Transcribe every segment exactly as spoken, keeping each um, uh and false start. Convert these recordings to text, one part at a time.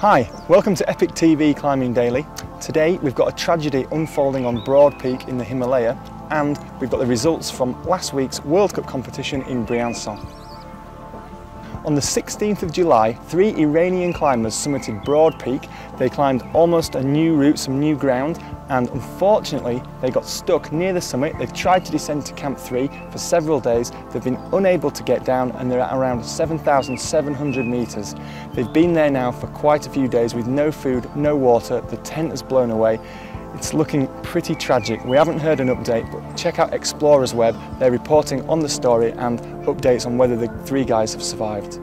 Hi, welcome to EpicTV Climbing Daily. Today we've got a tragedy unfolding on Broad Peak in the Himalaya, and we've got the results from last week's World Cup competition in Briançon. On the sixteenth of July, three Iranian climbers summited Broad Peak. They climbed almost a new route, some new ground, and unfortunately they got stuck near the summit. They've tried to descend to Camp three for several days. They've been unable to get down, and they're at around seven thousand seven hundred metres. They've been there now for quite a few days with no food, no water. The tent has blown away. It's looking pretty tragic. We haven't heard an update, but check out Explorer's Web. They're reporting on the story and updates on whether the three guys have survived.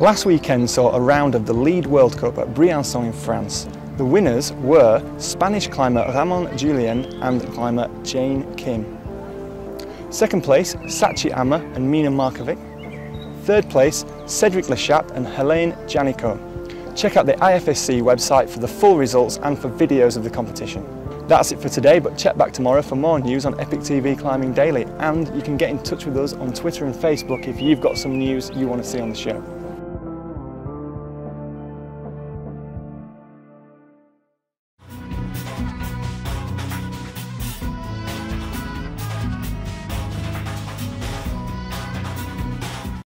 Last weekend saw a round of the Lead World Cup at Briançon in France. The winners were Spanish climber Ramon Julien and climber Jane Kim. Second place, Sachi Amma and Mina Markovic. Third place, Cedric Lachat and Helene Janicot. Check out the I F S C website for the full results and for videos of the competition. That's it for today, but check back tomorrow for more news on EpicTV Climbing Daily, and you can get in touch with us on Twitter and Facebook if you've got some news you want to see on the show.